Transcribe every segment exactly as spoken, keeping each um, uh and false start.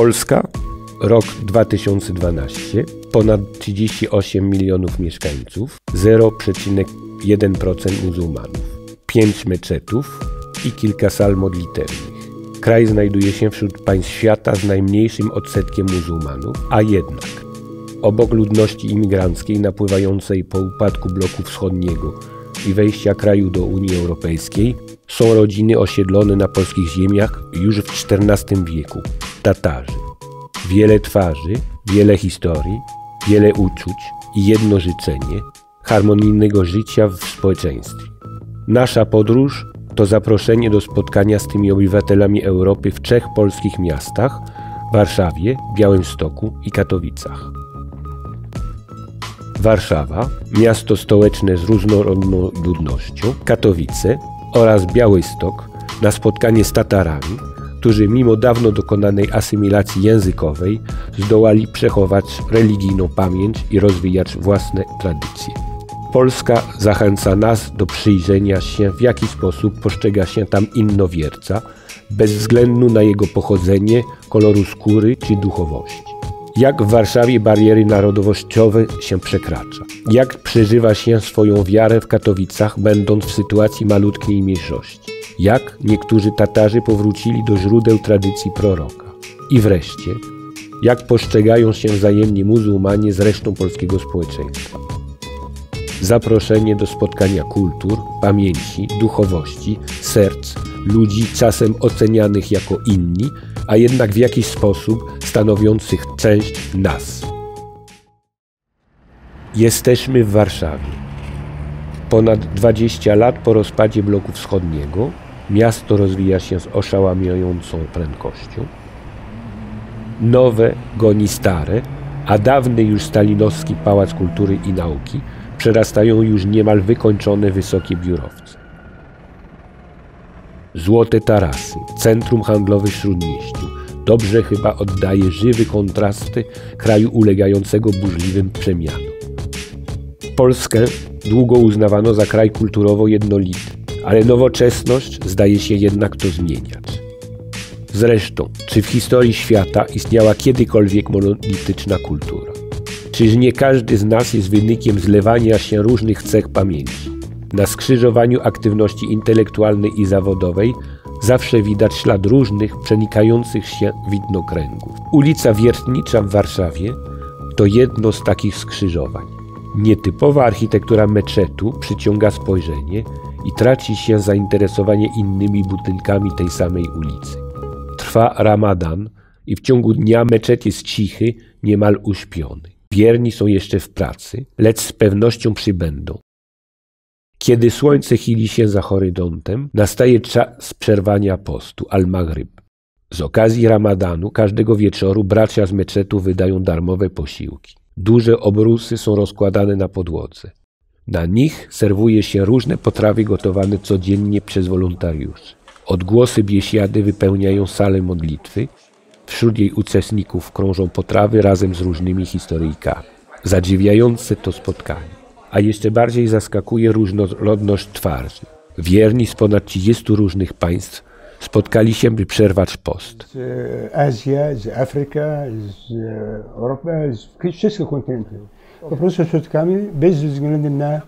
Polska, rok dwa tysiące dwunasty, ponad trzydzieści osiem milionów mieszkańców, zero przecinek jeden procent muzułmanów, pięć meczetów i kilka sal modlitewnych. Kraj znajduje się wśród państw świata z najmniejszym odsetkiem muzułmanów, a jednak obok ludności imigranckiej napływającej po upadku bloku wschodniego i wejścia kraju do Unii Europejskiej są rodziny osiedlone na polskich ziemiach już w czternastym wieku – Tatarzy. Wiele twarzy, wiele historii, wiele uczuć i jedno życzenie harmonijnego życia w społeczeństwie. Nasza podróż to zaproszenie do spotkania z tymi obywatelami Europy w trzech polskich miastach – Warszawie, Białymstoku i Katowicach. Warszawa, miasto stołeczne z różnorodną ludnością, Katowice oraz Białystok na spotkanie z Tatarami, którzy mimo dawno dokonanej asymilacji językowej zdołali przechować religijną pamięć i rozwijać własne tradycje. Polska zachęca nas do przyjrzenia się, w jaki sposób postrzega się tam innowierca, bez względu na jego pochodzenie, koloru skóry czy duchowości. Jak w Warszawie bariery narodowościowe się przekracza. Jak przeżywa się swoją wiarę w Katowicach, będąc w sytuacji malutkiej mniejszości. Jak niektórzy Tatarzy powrócili do źródeł tradycji proroka. I wreszcie, jak postrzegają się wzajemnie muzułmanie z resztą polskiego społeczeństwa. Zaproszenie do spotkania kultur, pamięci, duchowości, serc, ludzi czasem ocenianych jako inni, a jednak w jakiś sposób stanowiących część nas. Jesteśmy w Warszawie. Ponad dwadzieścia lat po rozpadzie bloku wschodniego miasto rozwija się z oszałamiającą prędkością. Nowe goni stare, a dawny już stalinowski Pałac Kultury i Nauki przerastają już niemal wykończone wysokie biurowce. Złote tarasy, centrum handlowe w Śródmieściu, dobrze chyba oddaje żywy kontrasty kraju ulegającego burzliwym przemianom. Polskę długo uznawano za kraj kulturowo jednolity, ale nowoczesność zdaje się jednak to zmieniać. Zresztą, czy w historii świata istniała kiedykolwiek monolityczna kultura? Czyż nie każdy z nas jest wynikiem zlewania się różnych cech pamięci? Na skrzyżowaniu aktywności intelektualnej i zawodowej zawsze widać ślad różnych, przenikających się widnokręgów. Ulica Wiertnicza w Warszawie to jedno z takich skrzyżowań. Nietypowa architektura meczetu przyciąga spojrzenie i traci się zainteresowanie innymi budynkami tej samej ulicy. Trwa Ramadan i w ciągu dnia meczet jest cichy, niemal uśpiony. Wierni są jeszcze w pracy, lecz z pewnością przybędą. Kiedy słońce chili się za horyzontem, nastaje czas przerwania postu, Al-Maghrib. Z okazji Ramadanu każdego wieczoru bracia z meczetu wydają darmowe posiłki. Duże obrusy są rozkładane na podłodze. Na nich serwuje się różne potrawy gotowane codziennie przez wolontariuszy. Odgłosy biesiady wypełniają salę modlitwy. Wśród jej uczestników krążą potrawy razem z różnymi historyjkami. Zadziwiające to spotkanie. A jeszcze bardziej zaskakuje różnorodność twarzy. Wierni z ponad trzydziestu różnych państw spotkali się, by przerwać post. Z Azji, z Afryki, z Europy, z wszystkich kontynentów. Po prostu spotkamy bez względu na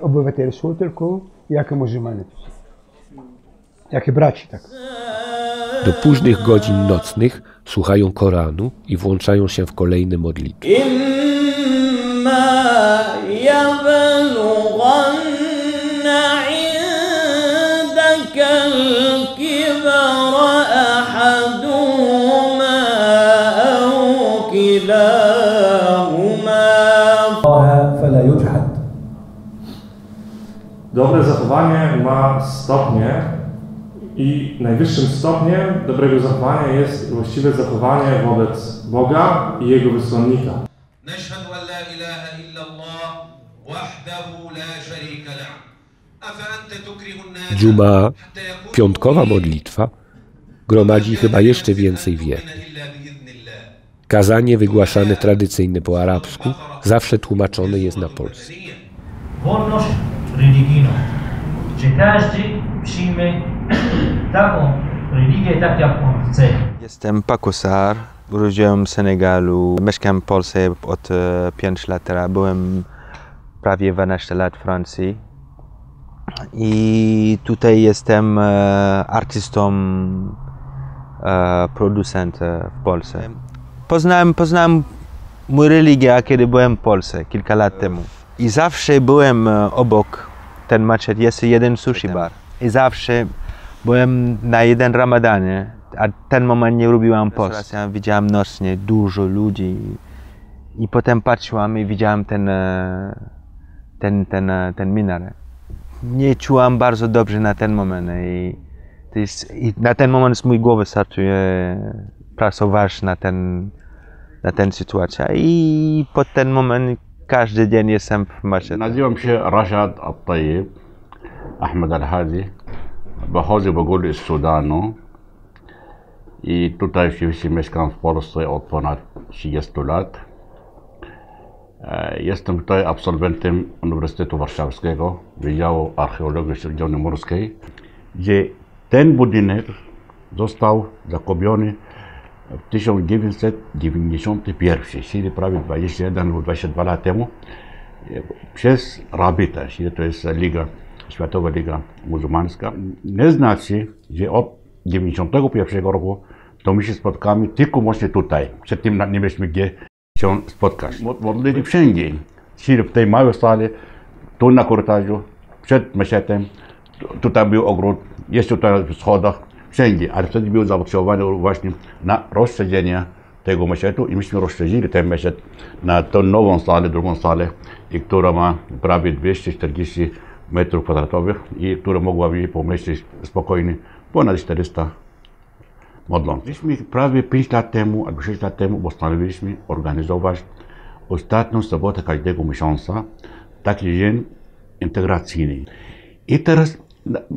obywateli, są tylko jak muzułmanie, jak braci. Tak. Do późnych godzin nocnych słuchają Koranu i włączają się w kolejne modlitwy. يبلغن عندك الكبر أحدهما أو كلاهما فلا يجحد. Dobre zachowanie ma stopnie i najwyższym stopniem dobrego zachowania jest właściwe zachowanie wobec Boga i Jego wysłannika. Dżuma, piątkowa modlitwa, gromadzi chyba jeszcze więcej wiernych. Kazanie wygłaszane tradycyjnie po arabsku zawsze tłumaczone jest na polski. Wolność religijną, że każdy przyjmie taką religię, tak jak on chce. Jestem Pakosar, urodziłem w Senegalu, mieszkam w Polsce od pięciu lat, byłem prawie dwanaście lat w Francji i tutaj jestem artystą, producentem w Polsce. Poznałem, poznałem moją religię, kiedy byłem w Polsce, kilka lat temu. I zawsze byłem obok ten meczet, jest jeden sushi bar. I zawsze byłem na jeden Ramadanie, a ten moment nie robiłam post. Ja widziałem nocnie dużo ludzi i potem patrzyłam i widziałam ten, ten, ten, ten minaret. Nie czułam bardzo dobrze na ten moment i, to jest, i na ten moment z mojej głowy startuje pracować na ten, na ten sytuację i po ten moment każdy dzień jestem w maszynie. Nazywam się Rajat Al-Tayeb, Ahmad Al-Hazi, pochodzę w ogóle z Sudanu i tutaj oczywiście mieszkam w Polsce od ponad trzydziestu lat. Jestem tutaj absolwentem Uniwersytetu Warszawskiego, Wydziału Archeologii Sierdzielni Morskiej, gdzie ten budynek został zakupiony w tysiąc dziewięćset dziewięćdziesiątym pierwszym, czyli prawie dwadzieścia jeden lub dwadzieścia dwa lata temu, przez Rabita, czyli to jest Liga, Światowa Liga Muzułmańska. Nie znaczy, że od dziewięćdziesiątego pierwszego roku to my się spotkamy tylko właśnie tutaj. Przed tym nie mieliśmy gdzie się spotkać. Modlili wszędzie, czyli w tej małej sali, tu na korytarzu, przed meszetem, tutaj był ogród, jest tutaj w schodach. Wszędzie, ale wtedy był zapotrzebowanie właśnie na rozszerzenie tego meszetu i myśmy rozszerzyli ten meszet na tą nową salę, drugą salę, która ma prawie dwieście czterdzieści metrów kwadratowych i która mogłaby pomieścić spokojnie ponad czterysta modlących. Myśmy prawie pięć lat temu albo sześć lat temu postanowiliśmy organizować ostatnią sobotę każdego miesiąca taki dzień integracyjny. I teraz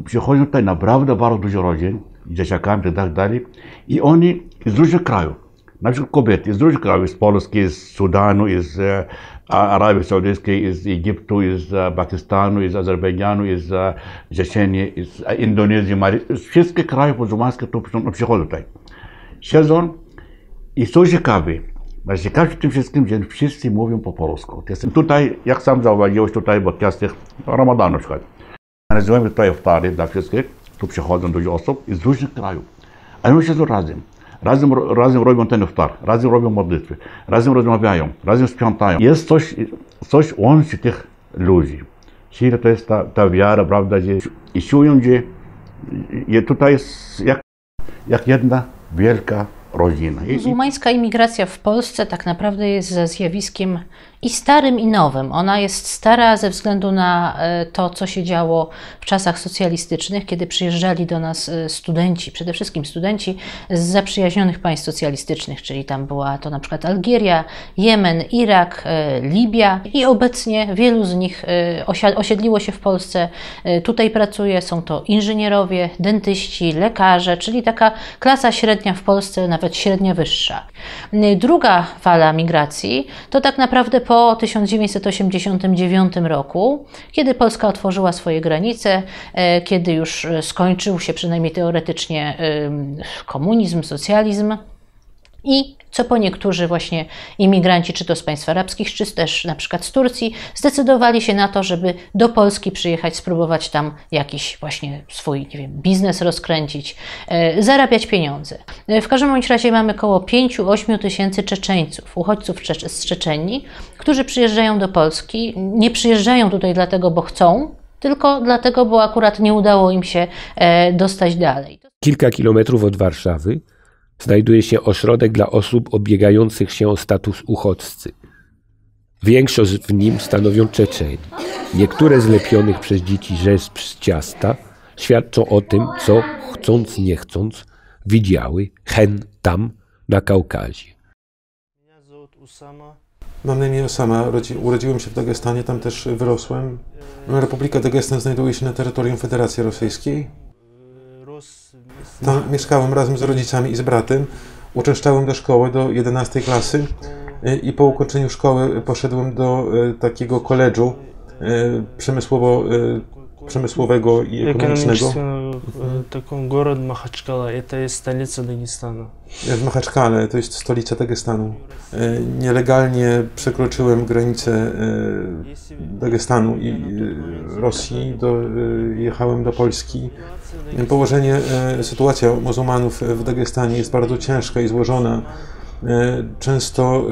przychodzą tutaj naprawdę bardzo dużo rodzin, dzieciakami i tak dalej. I oni z różnych krajów, na przykład kobiety z różnych krajów, z Polski, z Sudanu, z Arabii Saudyjskiej, z Egiptu, z Pakistanu, z Azerbejdżanu, z Czeczeni, z Indonezji, Mali, z wszystkich krajów muzułmańskich tu przychodzą tutaj. Siedzą i są ciekawi. Najciekawsze w tym wszystkim, że wszyscy mówią po polsku. Tutaj, jak sam zauważyłeś, tutaj w podcastach Ramadan na przykład. Nazywamy tutaj iftary dla wszystkich, tu przychodzą dużo osób z różnych krajów, ale my siedzą razem, razem, razem robią ten iftar, razem robią modlitwy, razem rozmawiają, razem sprzątają. Jest coś, coś łączy tych ludzi, czyli to jest ta, ta wiara, prawda, że, i czują, że tutaj jest jak, jak jedna wielka rodzina. Muzułmańska imigracja w Polsce tak naprawdę jest zjawiskiem i starym, i nowym. Ona jest stara ze względu na to, co się działo w czasach socjalistycznych, kiedy przyjeżdżali do nas studenci, przede wszystkim studenci z zaprzyjaźnionych państw socjalistycznych, czyli tam była to na przykład Algieria, Jemen, Irak, Libia i obecnie wielu z nich osiedliło się w Polsce, tutaj pracuje, są to inżynierowie, dentyści, lekarze, czyli taka klasa średnia w Polsce, nawet średnia wyższa. Druga fala migracji to tak naprawdę po tysiąc dziewięćset osiemdziesiątym dziewiątym roku, kiedy Polska otworzyła swoje granice, kiedy już skończył się przynajmniej teoretycznie komunizm, socjalizm i co po niektórzy właśnie imigranci, czy to z państw arabskich, czy też na przykład z Turcji, zdecydowali się na to, żeby do Polski przyjechać, spróbować tam jakiś właśnie swój, nie wiem, biznes rozkręcić, e, zarabiać pieniądze. W każdym bądź razie mamy około pięciu do ośmiu tysięcy Czeczeńców, uchodźców z Czeczenii, którzy przyjeżdżają do Polski, nie przyjeżdżają tutaj dlatego, bo chcą, tylko dlatego, bo akurat nie udało im się e, dostać dalej. Kilka kilometrów od Warszawy znajduje się ośrodek dla osób obiegających się o status uchodźcy. Większość w nim stanowią Czeczeni. Niektóre z lepionych przez dzieci rzeźb z ciasta świadczą o tym, co chcąc nie chcąc widziały hen tam na Kaukazie. Mam na imię Osama. Urodziłem się w Dagestanie, tam też wyrosłem. Republika Dagestan znajduje się na terytorium Federacji Rosyjskiej. Tam mieszkałem razem z rodzicami i z bratem, uczęszczałem do szkoły do jedenastej klasy i po ukończeniu szkoły poszedłem do takiego koledżu przemysłowo przemysłowego i ekonomicznego? Mhm. Taką город Machaczkała, to jest stolica Dagestanu. W Machaczkale, to jest stolica Dagestanu. Nielegalnie przekroczyłem granicę Dagestanu i Rosji, do, jechałem do Polski. Położenie, sytuacja muzułmanów w Dagestanie jest bardzo ciężka i złożona. Często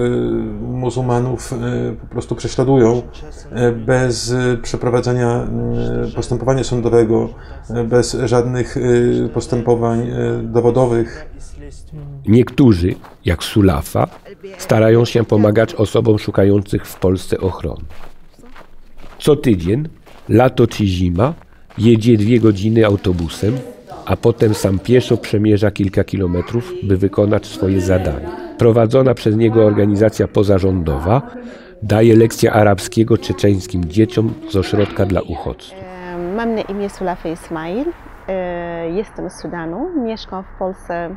muzułmanów po prostu prześladują bez przeprowadzenia postępowania sądowego, bez żadnych postępowań dowodowych. Niektórzy, jak Sulafa, starają się pomagać osobom szukających w Polsce ochrony. Co tydzień, lato czy zima, jedzie dwie godziny autobusem, a potem sam pieszo przemierza kilka kilometrów, by wykonać swoje zadanie. Prowadzona przez niego organizacja pozarządowa daje lekcje arabskiego czeczeńskim dzieciom z ośrodka dla uchodźców. Mam na imię Sulafa Ismail, jestem z Sudanu, mieszkam w Polsce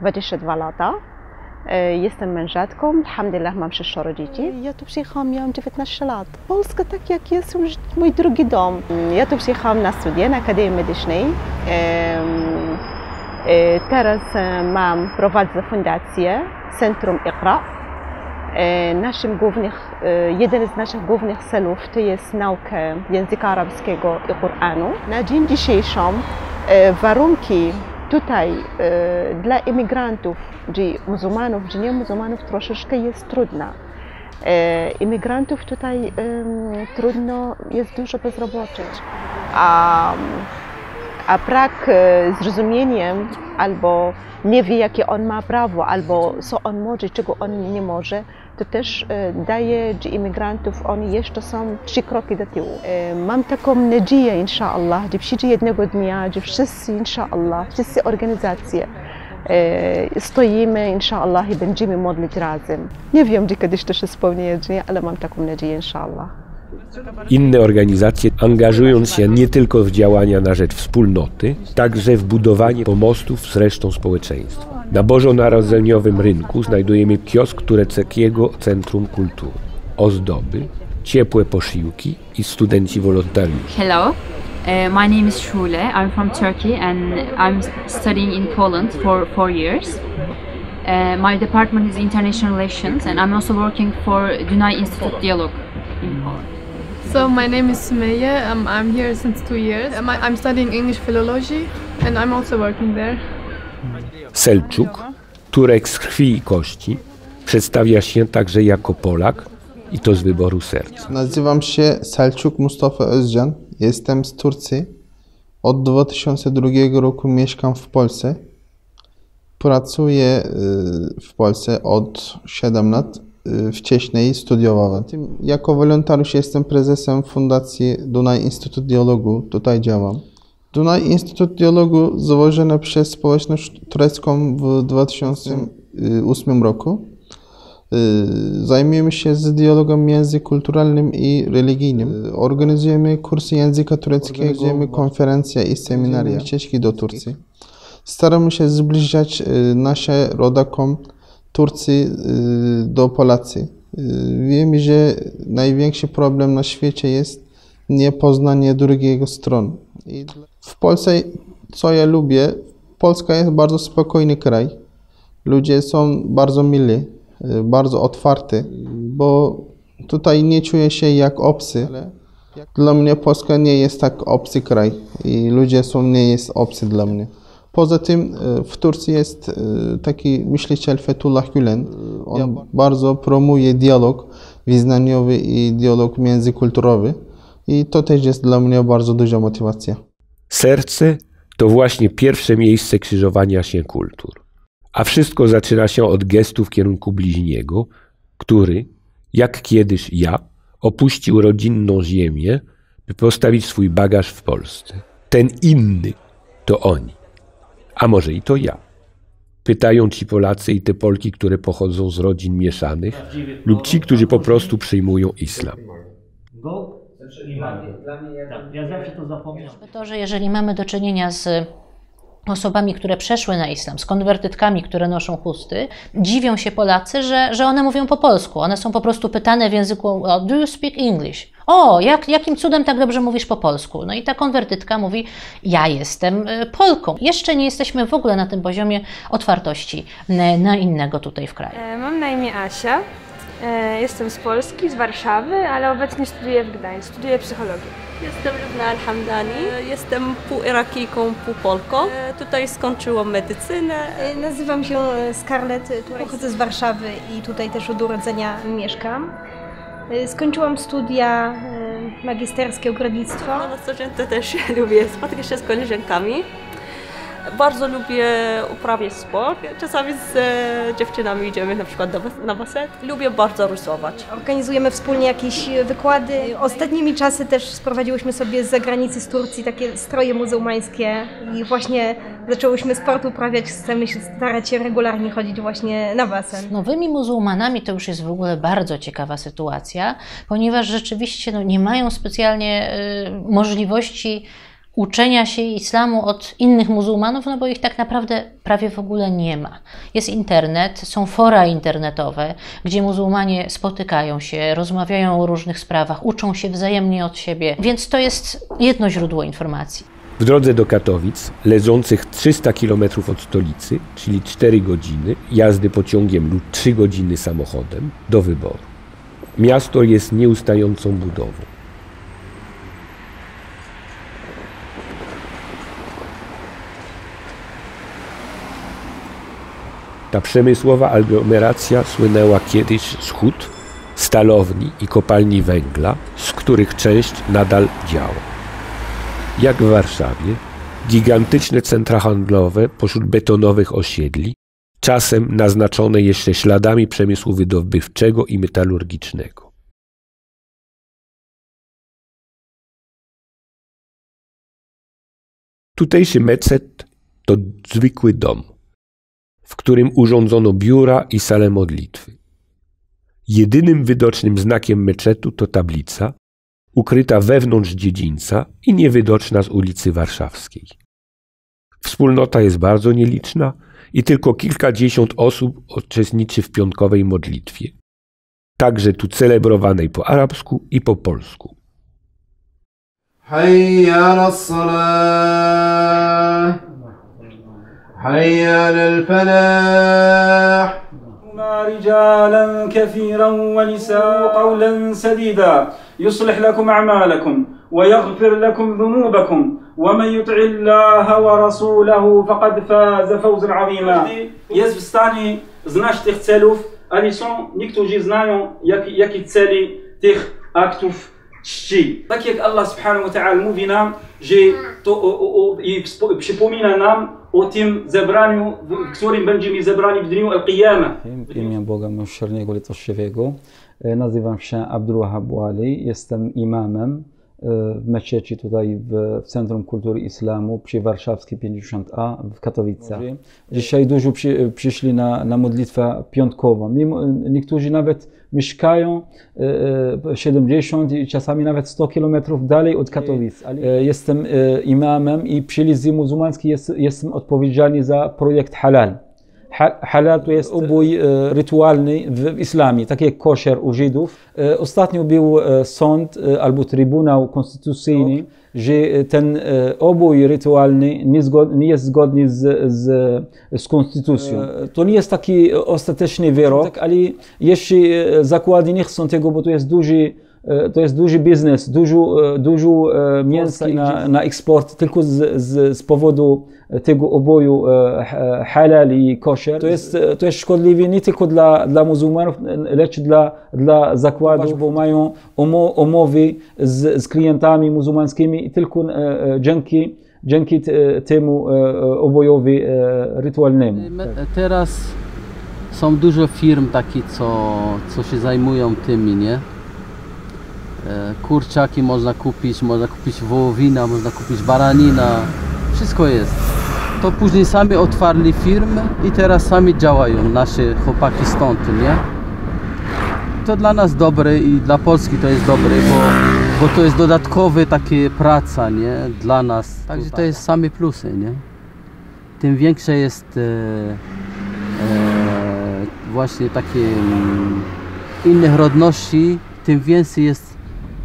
dwadzieścia dwa lata, jestem mężatką, alhamdulillah mam sześcioro dzieci. Ja tu przyjechałam, miałam dziewiętnaście lat. Polska tak jak jest już mój drugi dom. Ja tu przyjechałam na studia na Akademii Medycznej. Teraz mam, prowadzę fundację Centrum Iqra. Naszym głównych, jeden z naszych głównych celów to jest nauka języka arabskiego i Koranu. Na dzień dzisiejszy warunki tutaj dla imigrantów, czy muzułmanów, czy nie muzułmanów, troszeczkę jest trudna. Imigrantów tutaj trudno, jest dużo bezrobocia. A a brak zrozumienia albo nie wie, jakie on ma prawo, albo co on może, czego on nie może, to też daje że imigrantów, oni jeszcze są trzy kroki do tyłu. Mam taką nadzieję, insza'Allah, że przyjdzie jednego dnia, że wszyscy, insza'Allah, wszystkie organizacje stoimy, insza'Allah, i będziemy modlić razem. Nie wiem, czy kiedyś to się spełni, ale mam taką nadzieję, insza'Allah. Inne organizacje angażują się nie tylko w działania na rzecz wspólnoty, także w budowanie pomostów z resztą społeczeństwa. Na bożonarodzeniowym rynku znajdujemy kiosk tureckiego Centrum Kultury, ozdoby, ciepłe posiłki i studenci wolontariusze. Hello, uh, my name is Shule. I'm from Turkey and I'm studying in Poland for four years. Uh, my department is international relations and I'm also working for Dunay Institute Dialogue in Poland. So my name is Sumeyye, um, I'm here since two years. I'm studying English philology and I'm also working there. Selczuk, Turek z krwi i kości, przedstawia się także jako Polak i to z wyboru serca. Nazywam się Selczuk Mustafa Özcan, jestem z Turcji. Od dwa tysiące drugiego roku mieszkam w Polsce. Pracuję w Polsce od siedmiu lat. Wcześniej studiowałem. Jako wolontariusz jestem prezesem Fundacji Dunaj Instytut Dialogu. Tutaj działam. Dunaj Instytut Dialogu założony przez społeczność turecką w dwa tysiące ósmym roku. Zajmujemy się z dialogiem językokulturalnym i religijnym. Organizujemy kursy języka tureckiego, organizujemy konferencje i seminaria Czeszki do Turcji. Staramy się zbliżać nasze rodakom Turcji do Polacy. Wiemy, że największy problem na świecie jest niepoznanie drugiej strony. W Polsce, co ja lubię, Polska jest bardzo spokojny kraj. Ludzie są bardzo mili, bardzo otwarty, bo tutaj nie czuję się jak obcy. Dla mnie Polska nie jest tak obcy kraj i ludzie są nie jest obcy dla mnie. Poza tym w Turcji jest taki myśliciel Fethullah Gülen. On bardzo promuje dialog wyznaniowy i dialog międzykulturowy. I to też jest dla mnie bardzo duża motywacja. Serce to właśnie pierwsze miejsce krzyżowania się kultur. A wszystko zaczyna się od gestu w kierunku bliźniego, który, jak kiedyś ja, opuścił rodzinną ziemię, by postawić swój bagaż w Polsce. Ten inny to oni. A może i to ja. Pytają ci Polacy i te Polki, które pochodzą z rodzin mieszanych lub ci, którzy po prostu przyjmują islam. To, że jeżeli mamy do czynienia z osobami, które przeszły na islam, z konwertytkami, które noszą chusty, dziwią się Polacy, że, że one mówią po polsku. One są po prostu pytane w języku, do you speak English? o, jak, jakim cudem tak dobrze mówisz po polsku? No i ta konwertytka mówi, ja jestem Polką. Jeszcze nie jesteśmy w ogóle na tym poziomie otwartości na innego tutaj w kraju. Mam na imię Asia, jestem z Polski, z Warszawy, ale obecnie studiuję w Gdańsku, studiuję psychologię. Jestem Lubna Alhamdani, jestem pół Irakijką, pół Polką. Tutaj skończyłam medycynę. Nazywam się Scarlett, pochodzę z Warszawy i tutaj też od urodzenia mieszkam. Skończyłam studia magisterskie ogrodnictwo. Na co dzień to też lubię spotkać się z koleżankami. Bardzo lubię uprawiać sport. Czasami z dziewczynami idziemy na przykład na basen. Lubię bardzo rysować. Organizujemy wspólnie jakieś wykłady. Ostatnimi czasy też sprowadziłyśmy sobie z zagranicy, z Turcji, takie stroje muzułmańskie i właśnie zaczęłyśmy sport uprawiać. Chcemy się starać się regularnie chodzić właśnie na basen. Z nowymi muzułmanami to już jest w ogóle bardzo ciekawa sytuacja, ponieważ rzeczywiście no, nie mają specjalnie y, możliwości uczenia się islamu od innych muzułmanów, no bo ich tak naprawdę prawie w ogóle nie ma. Jest internet, są fora internetowe, gdzie muzułmanie spotykają się, rozmawiają o różnych sprawach, uczą się wzajemnie od siebie, więc to jest jedno źródło informacji. W drodze do Katowic, leżących trzysta kilometrów od stolicy, czyli cztery godziny jazdy pociągiem lub trzy godziny samochodem, do wyboru. Miasto jest nieustającą budową. Ta przemysłowa aglomeracja słynęła kiedyś z hut, stalowni i kopalni węgla, z których część nadal działa. Jak w Warszawie, gigantyczne centra handlowe pośród betonowych osiedli, czasem naznaczone jeszcze śladami przemysłu wydobywczego i metalurgicznego. Tutejszy mecet to zwykły dom, w którym urządzono biura i salę modlitwy. Jedynym widocznym znakiem meczetu to tablica, ukryta wewnątrz dziedzińca i niewidoczna z ulicy Warszawskiej. Wspólnota jest bardzo nieliczna i tylko kilkadziesiąt osób uczestniczy w piątkowej modlitwie, także tu celebrowanej po arabsku i po polsku. Hayya al-salah. حيا للفلاح رجالا كثيرا ونساء قولا سديدا يصلح لكم أعمالكم ويغفر لكم ذنوبكم ومن يطع الله ورسوله فقد فاز فوزا عظيما. Jest w stanie znać tych celów, ani są niektórzy znają jakie celi tych aktów czci. Tak jak Allah subhanahu wa ta'ala mówi nam, że przypomina nam o tym zebraniu, w którym będziemy zebrani w dniu Al-Qiyama. W imię Boga Miłosiernego i Litościwego. Nazywam się Abdul Wahab Wali. Jestem imamem w meczeci tutaj w Centrum Kultury Islamu przy Warszawskiej pięćdziesiąt A w Katowicach. Dzisiaj dużo przy, przyszli na, na modlitwę piątkową. Mimo, niektórzy nawet mieszkają siedemdziesiąt i czasami nawet sto kilometrów dalej od Katowic. Jestem imamem i przy Lidze Muzułmańskiej jest, jestem odpowiedzialny za projekt Halal. Halal to jest ubój rytualny w islamie, tak jak koszer u Żydów. Ostatnio był sąd albo Trybunał Konstytucyjny, że ten ubój rytualny nie jest zgodny z, z, z konstytucją. To nie jest taki ostateczny wyrok, ale jeszcze zakłady nie chcą tego, bo to jest duży, to jest duży biznes, dużo, dużo mięsa na, na eksport, tylko z, z, z powodu tego oboju halal i kosher. To jest, to jest szkodliwe nie tylko dla, dla muzułmanów, lecz dla, dla zakładów, bo mają umowy z, z klientami muzułmanskimi i tylko dzięki, dzięki temu obojowi rytualnemu. Teraz są dużo firm takich, co, co się zajmują tymi, nie? Kurczaki można kupić, można kupić wołowina, można kupić baranina, wszystko jest. To później sami otwarli firmy i teraz sami działają, nasze chłopaki stąd, nie? To dla nas dobre i dla Polski to jest dobre, bo, bo to jest dodatkowe takie praca, nie? Dla nas. Także to jest same plusy, nie? Tym większe jest e, e, właśnie takie m, innych rodności, tym więcej jest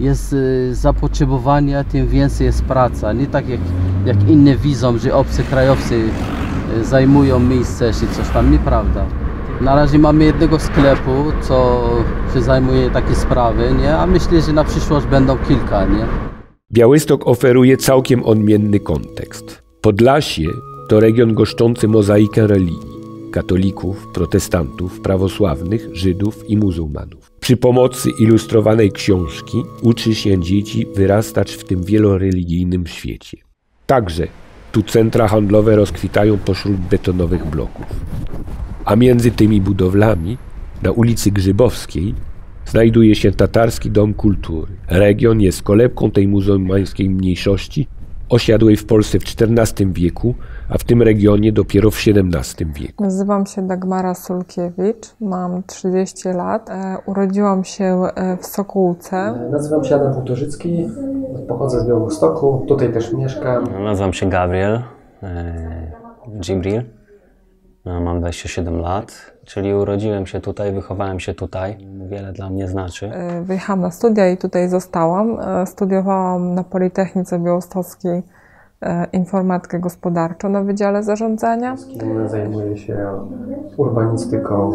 jest zapotrzebowanie, tym więcej jest praca. Nie tak jak, jak inne widzą, że obcy krajowcy zajmują miejsce czy coś tam, nieprawda. Na razie mamy jednego sklepu, co się zajmuje takie sprawy, nie? A myślę, że na przyszłość będą kilka, nie? Białystok oferuje całkiem odmienny kontekst. Podlasie to region goszczący mozaikę religii. Katolików, protestantów, prawosławnych, Żydów i muzułmanów. Przy pomocy ilustrowanej książki uczy się dzieci wyrastać w tym wieloreligijnym świecie. Także tu centra handlowe rozkwitają pośród betonowych bloków. A między tymi budowlami, na ulicy Grzybowskiej, znajduje się Tatarski Dom Kultury. Region jest kolebką tej muzułmańskiej mniejszości, osiadłej w Polsce w czternastym wieku, a w tym regionie dopiero w siedemnastym wieku. Nazywam się Dagmara Sulkiewicz, mam trzydzieści lat, urodziłam się w Sokółce. Nazywam się Adam Półtorzycki, pochodzę z Białostoku, tutaj też mieszkam. Nazywam się Gabriel, e, Dżibril, mam dwadzieścia siedem lat, czyli urodziłem się tutaj, wychowałem się tutaj, wiele dla mnie znaczy. Wyjechałam na studia i tutaj zostałam, studiowałam na Politechnice Białostockiej informatykę gospodarczą na Wydziale Zarządzania. Zajmuję się urbanistyką,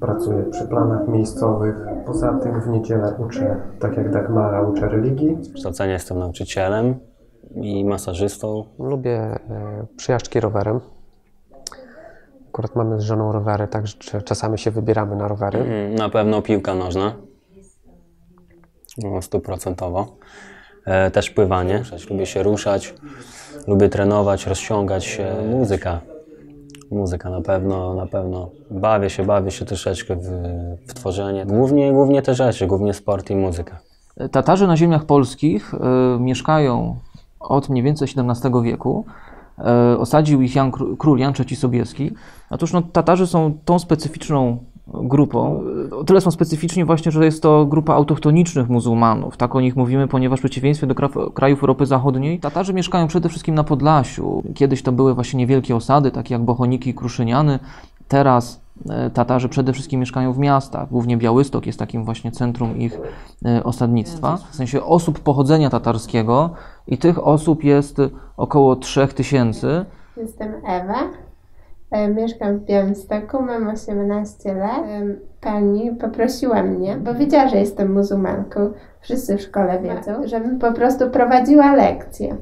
pracuję przy planach miejscowych. Poza tym w niedzielę uczę, tak jak Dagmara, uczę religii. Z kształcenia jestem nauczycielem i masażystą. Lubię przyjażdżki rowerem. Akurat mamy z żoną rowery, także czasami się wybieramy na rowery. Na pewno piłka nożna, no, stuprocentowo. Też pływanie, lubię się ruszać, lubię trenować, rozciągać się. Muzyka, muzyka na pewno, na pewno. Bawię się, bawię się troszeczkę w, w tworzenie. Głównie, głównie te rzeczy, głównie sport i muzyka. Tatarzy na ziemiach polskich y, mieszkają od mniej więcej siedemnastego wieku. Y, osadził ich Jan Król, Jan trzeci Sobieski. Otóż no, Tatarzy są tą specyficzną grupą. O tyle są specyficzni właśnie, że jest to grupa autochtonicznych muzułmanów. Tak o nich mówimy, ponieważ w przeciwieństwie do krajów Europy Zachodniej, Tatarzy mieszkają przede wszystkim na Podlasiu. Kiedyś to były właśnie niewielkie osady, takie jak Bochoniki i Kruszyniany. Teraz Tatarzy przede wszystkim mieszkają w miastach. Głównie Białystok jest takim właśnie centrum ich osadnictwa. W sensie osób pochodzenia tatarskiego i tych osób jest około trzech tysięcy. Jestem Ewa. Mieszkam w Białymstoku, mam osiemnaście lat. Pani poprosiła mnie, bo wiedziała, że jestem muzułmanką, wszyscy w szkole wiedzą, żebym po prostu prowadziła lekcje.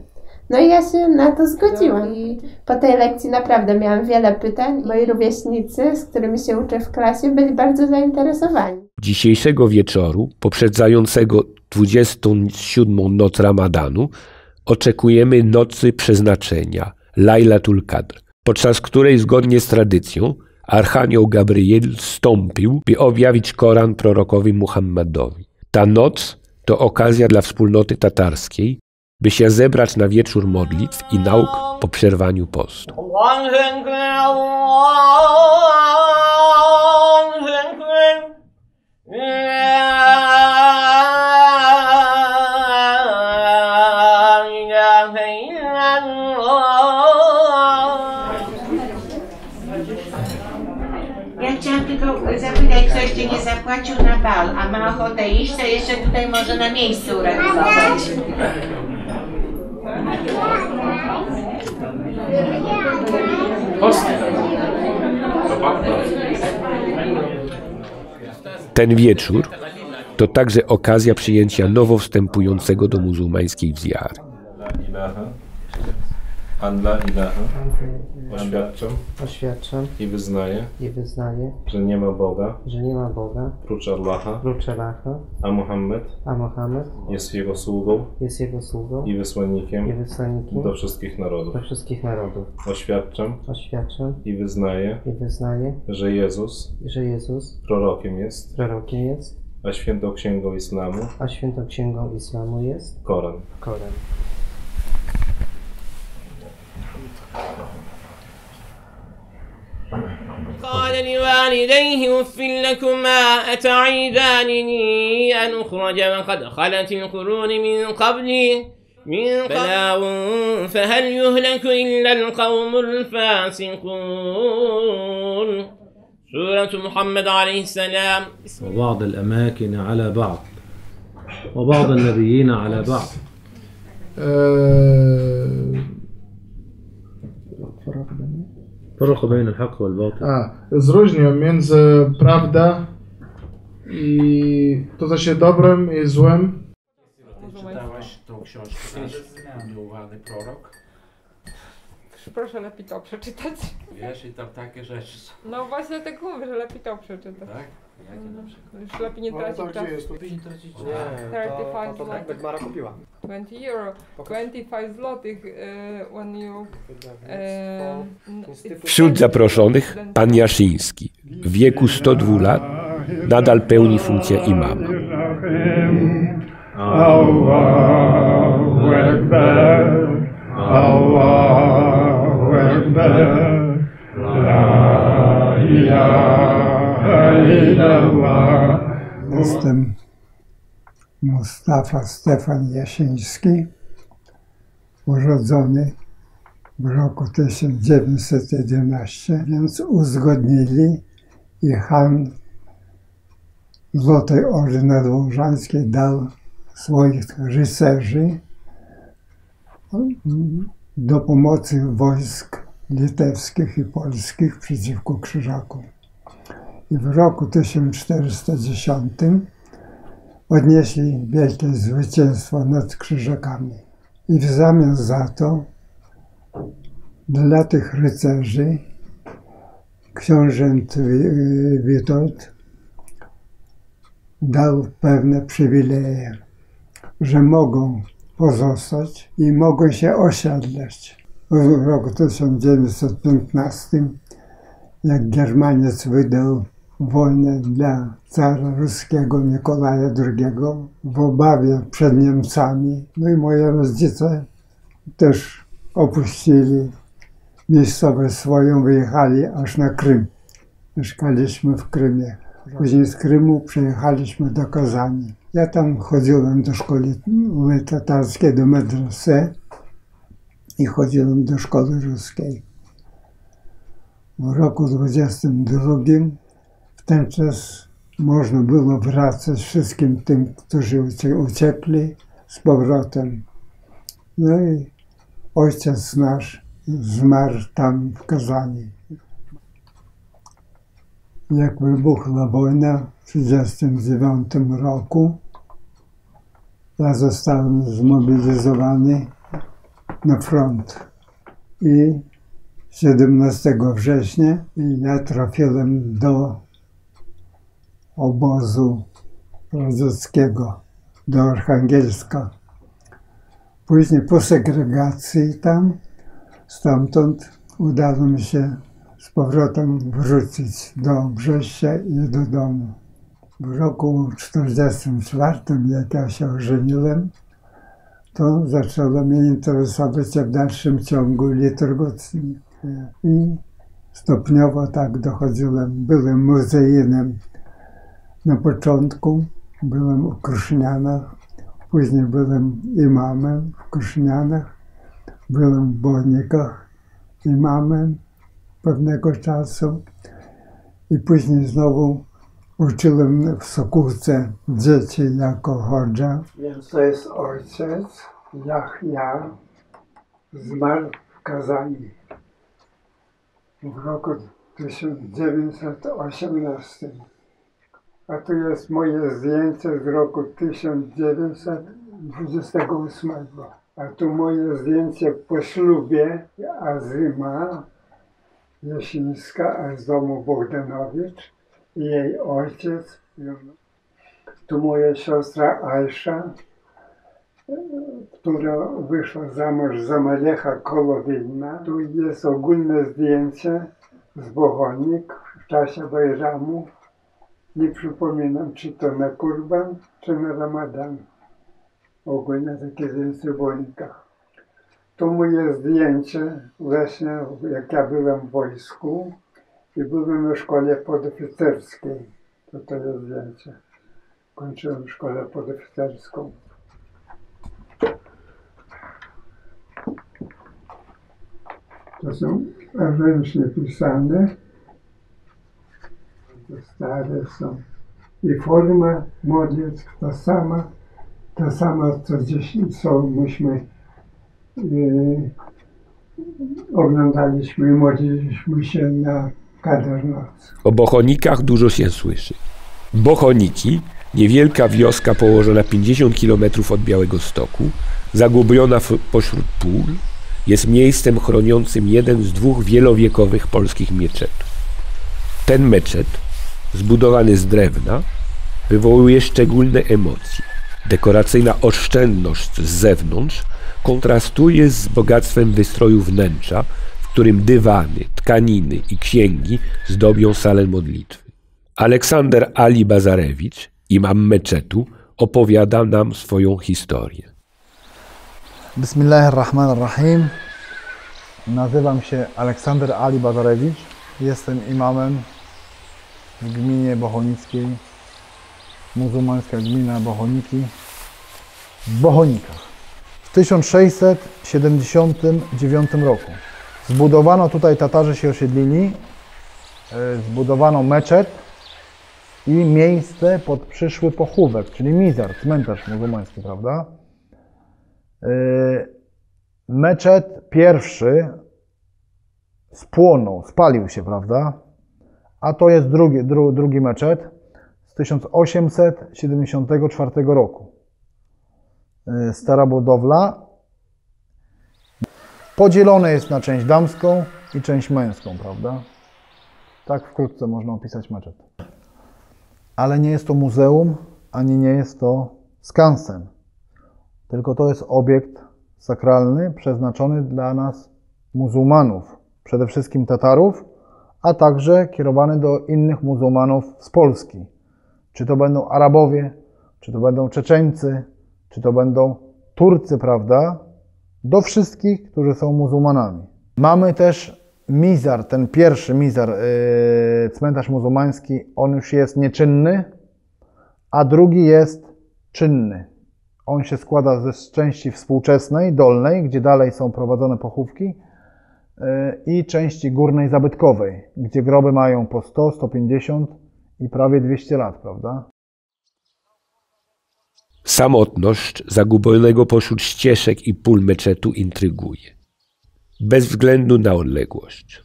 No i ja się na to zgodziłam. I po tej lekcji naprawdę miałam wiele pytań. Moi rówieśnicy, z którymi się uczę w klasie, byli bardzo zainteresowani. Dzisiejszego wieczoru, poprzedzającego dwudziestą siódmą noc Ramadanu, oczekujemy nocy przeznaczenia, Lajlatul Kadr, podczas której zgodnie z tradycją archanioł Gabriel wstąpił, by objawić Koran prorokowi Muhammadowi. Ta noc to okazja dla wspólnoty tatarskiej, by się zebrać na wieczór modlitw i nauk po przerwaniu postu. Zapytaj, ktoś cię nie zapłacił na bal, a ma ochotę iść, to jeszcze tutaj może na miejscu uregulować. Ten wieczór to także okazja przyjęcia nowo wstępującego do muzułmańskiej wiary. Alla ilaha, oświadczam, oświadczam i wyznaję, i wyznaję, że nie ma Boga, że nie ma Boga, prócz Allaha, prócz Allaha, a Muhammed, a Muhammed jest jego sługą, jest jego sługą i wysłannikiem, i wysłannikiem do wszystkich narodów, do wszystkich narodów. Oświadczam, oświadczam i wyznaję, i wyznaję, że Jezus, że Jezus prorokiem jest, prorokiem jest, a świętą księgą Islamu, a świętą księgą Islamu jest Koran, Koran. قال لوالديه أف لكما أتعيدانني أن أخرج وقد خلت القرون من قبلي من بلاء فهل يهلك إلا القوم الفاسقون سورة محمد عليه السلام. وبعض الأماكن على بعض وبعض النبيين على بعض. Poruchu bejn al-haq wal-batil. A, zróżnią między prawda i to, co się dobrym i złym. Czytałaś tą książkę Nieuwany Prorok? Proszę lepiej to przeczytać. Wiesz, i tam takie rzeczy są. No właśnie dlatego mówię, że lepiej to przeczytać. Tak? Jakie na przykład? Już lepiej nie tracić czasu. Lepiej nie tracić czasu. To, to, to tak Bedmara kupiła. dwadzieścia euro. dwadzieścia pięć złotych. Wśród zaproszonych pan Jaszyński w wieku stu dwóch lat nadal pełni funkcję imama. Allahu Akbar, Allahu Akbar, la ilaha illallah. Jestem Mustafa Stefan Jaszyński, urodzony w roku tysiąc dziewięćset jedenastym, więc uzgodnili i Han Złotej Ordy Nadwołżańskiej dał swoich rycerzy do pomocy wojsk litewskich i polskich przeciwko Krzyżakom. I w roku tysiąc czterysta dziesiątym odnieśli wielkie zwycięstwo nad Krzyżakami. I w zamian za to dla tych rycerzy książęty Witold dał pewne przywileje, że mogą pozostać i mogą się osiedlać. W roku tysiąc dziewięćset piętnastym, jak Germaniec wydał wojnę dla cara ruskiego Nikolaja drugiego w obawie przed Niemcami, no i moi rodzice też opuścili miejscowość swoją, wyjechali aż na Krym. Mieszkaliśmy w Krymie. Później z Krymu przejechaliśmy do Kazani. Ja tam chodziłem do szkoły tatarskiej, do medrese i chodziłem do szkoły ruskiej. W roku dwudziestym drugim w ten czas można było wracać wszystkim tym, którzy uciekli, z powrotem. No i ojciec nasz zmarł tam w Kazani. Jak wybuchła wojna w tysiąc dziewięćset trzydziestym dziewiątym roku, ja zostałem zmobilizowany na front. I siedemnastego września ja trafiłem do obozu radzieckiego, do Archangelska. Później po segregacji tam, stamtąd udało mi się z powrotem wrócić do Brześcia i do domu. W roku czterdziestym czwartym, jak ja się ożeniłem, to zaczęło mnie interesować się w dalszym ciągu liturgii. I stopniowo tak dochodziłem. Byłem muzeinem. Na początku byłem w Krusznianach, później byłem imamem w Krusznianach, byłem w Bojnikach imamem pewnego czasu i później znowu uczyłem w Sokółce dzieci jako hodża. Więc to jest ojciec Jahja, zmarł w Kazani w roku tysiąc dziewięćset osiemnastym. A tu jest moje zdjęcie z roku tysiąc dziewięćset dwudziestego ósmego. A tu moje zdjęcie po ślubie, Azyma Jasińska z domu Bogdanowicz i jej ojciec. Tu moja siostra Ajsza, która wyszła za mąż za Malecha Kolowina. Tu jest ogólne zdjęcie z Bohonik w czasie Bajramu. Nie przypominam, czy to na Kurban, czy na Ramadan. Ogólnie takie zdjęcie w Bohonikach. To moje zdjęcie właśnie, jak ja byłem w wojsku i byłem w szkole podoficerskiej. To to jest zdjęcie. Kończyłem szkołę podoficerską. To są ręcznie pisane. To stare są. I forma modlitw ta sama, ta sama, co, gdzieś, co myśmy yy, oglądaliśmy i modliliśmy się na Kadernocy. O Bochonikach dużo się słyszy. Bochoniki, niewielka wioska położona pięćdziesiąt kilometrów od Białegostoku, zagubiona w, pośród pól, jest miejscem chroniącym jeden z dwóch wielowiekowych polskich mieczetów. Ten meczet, zbudowany z drewna, wywołuje szczególne emocje. Dekoracyjna oszczędność z zewnątrz kontrastuje z bogactwem wystroju wnętrza, w którym dywany, tkaniny i księgi zdobią salę modlitwy. Aleksander Ali Bazarewicz, imam meczetu, opowiada nam swoją historię. Bismillahirrahmanirrahim. Nazywam się Aleksander Ali Bazarewicz. Jestem imamem w gminie bochonickiej, muzułmańska gmina Bochoniki, w Bochonikach. W tysiąc sześćset siedemdziesiątym dziewiątym roku zbudowano tutaj, Tatarzy się osiedlili, zbudowano meczet i miejsce pod przyszły pochówek, czyli mizar, cmentarz muzułmański, prawda? Meczet pierwszy spłonął, spalił się, prawda? A to jest drugi, dru, drugi meczet z tysiąc osiemset siedemdziesiątego czwartego roku. Stara budowla. Podzielone jest na część damską i część męską, prawda? Tak wkrótce można opisać meczet. Ale nie jest to muzeum, ani nie jest to skansen. Tylko to jest obiekt sakralny, przeznaczony dla nas, muzułmanów, przede wszystkim Tatarów, a także kierowany do innych muzułmanów z Polski. Czy to będą Arabowie, czy to będą Czeczeńcy, czy to będą Turcy, prawda? Do wszystkich, którzy są muzułmanami. Mamy też mizar, ten pierwszy mizar, yy, cmentarz muzułmański, on już jest nieczynny, a drugi jest czynny. On się składa ze części współczesnej, dolnej, gdzie dalej są prowadzone pochówki, i części górnej, zabytkowej, gdzie groby mają po sto, sto pięćdziesiąt i prawie dwieście lat, prawda? Samotność zagubionego pośród ścieżek i pól meczetu intryguje, bez względu na odległość.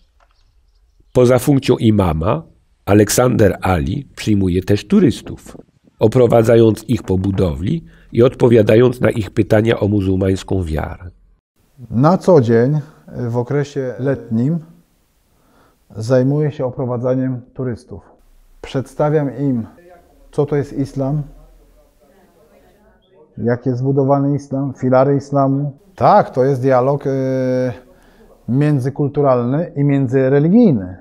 Poza funkcją imama, Aleksander Ali przyjmuje też turystów, oprowadzając ich po budowli i odpowiadając na ich pytania o muzułmańską wiarę. Na co dzień w okresie letnim zajmuję się oprowadzaniem turystów. Przedstawiam im, co to jest islam, jak jest zbudowany islam, filary islamu. Tak, to jest dialog yy, międzykulturalny i międzyreligijny.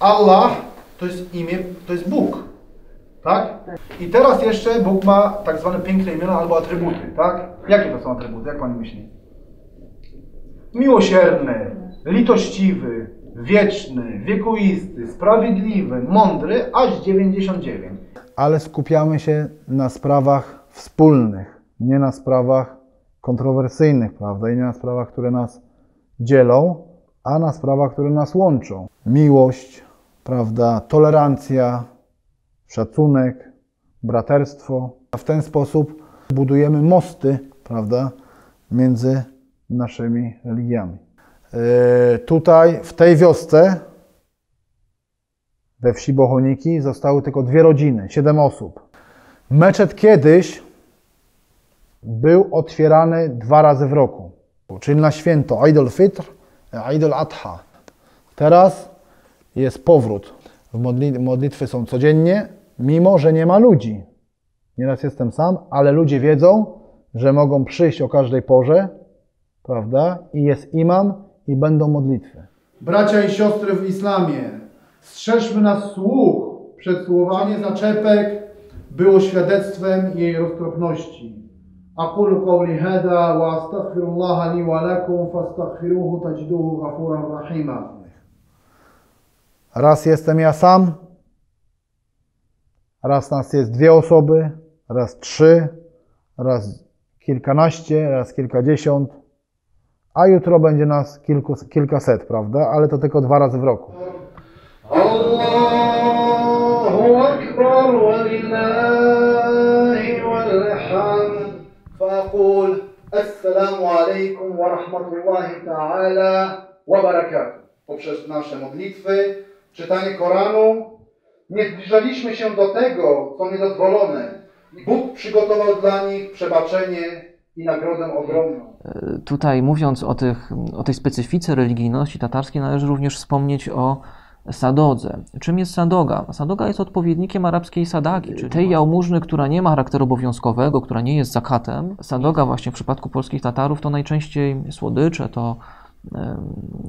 Allah to jest imię, to jest Bóg, tak? I teraz jeszcze Bóg ma tak zwane piękne imiona albo atrybuty, tak? Jakie to są atrybuty, jak pani myśli? Miłosierny, litościwy, wieczny, wiekuisty, sprawiedliwy, mądry, aż dziewięćdziesiąt dziewięć. Ale skupiamy się na sprawach wspólnych, nie na sprawach kontrowersyjnych, prawda? I nie na sprawach, które nas dzielą, a na sprawach, które nas łączą. Miłość, prawda? Tolerancja, szacunek, braterstwo. A w ten sposób budujemy mosty, prawda? Między naszymi religiami. Yy, tutaj, w tej wiosce, we wsi Bochoniki, zostały tylko dwie rodziny, siedem osób. Meczet kiedyś był otwierany dwa razy w roku, czyli na święto Eid al-Fitr i Eid al-Adha. Teraz jest powrót. Modli- modlitwy są codziennie, mimo że nie ma ludzi. Nieraz jestem sam, ale ludzie wiedzą, że mogą przyjść o każdej porze, prawda? I jest imam i będą modlitwy. Bracia i siostry w islamie, strzeżmy nas słuch przed słowami zaczepek było świadectwem jej roztropności. Aqulu qawli hadha wa astaghfirullaha li wa lakum fastaghfiruhu tajiduhu ghafuran rahima. Raz jestem ja sam, raz nas jest dwie osoby, raz trzy, raz kilkanaście, raz kilkadziesiąt. A jutro będzie nas kilku, kilkaset, prawda? Ale to tylko dwa razy w roku. Allahu Akbar, wa lillahi wal hamd. Assalamu alaikum wa rahmatullahi ta'ala wa barakatuh. Poprzez nasze modlitwy, czytanie Koranu, nie zbliżaliśmy się do tego, co niedozwolone. Bóg przygotował dla nich przebaczenie i nagrodę ogromną. Tutaj mówiąc o, tych, o tej specyfice religijności tatarskiej, należy również wspomnieć o sadodze. Czym jest sadoga? Sadoga jest odpowiednikiem arabskiej sadaki, czyli tej jałmużny, która nie ma charakteru obowiązkowego, która nie jest zakatem. Sadoga właśnie w przypadku polskich Tatarów to najczęściej słodycze, to